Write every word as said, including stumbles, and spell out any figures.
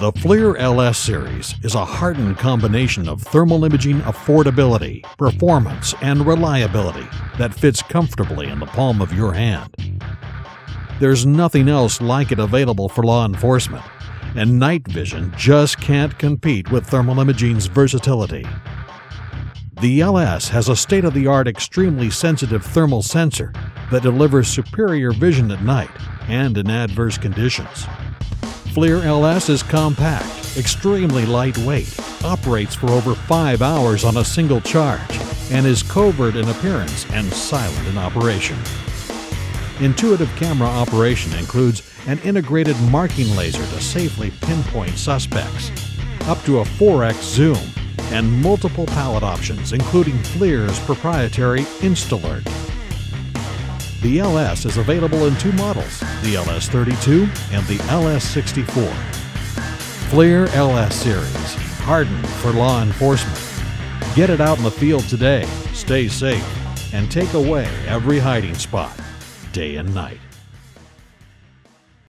The FLIR L S series is a hardened combination of thermal imaging affordability, performance, and reliability that fits comfortably in the palm of your hand. There's nothing else like it available for law enforcement, and night vision just can't compete with thermal imaging's versatility. The L S has a state-of-the-art extremely sensitive thermal sensor that delivers superior vision at night and in adverse conditions. FLIR L S is compact, extremely lightweight, operates for over five hours on a single charge, and is covert in appearance and silent in operation. Intuitive camera operation includes an integrated marking laser to safely pinpoint suspects, up to a four X zoom, and multiple palette options including FLIR's proprietary Instalert. The L S is available in two models, the L S thirty-two and the L S sixty-four. FLIR L S series, hardened for law enforcement. Get it out in the field today, stay safe, and take away every hiding spot, day and night.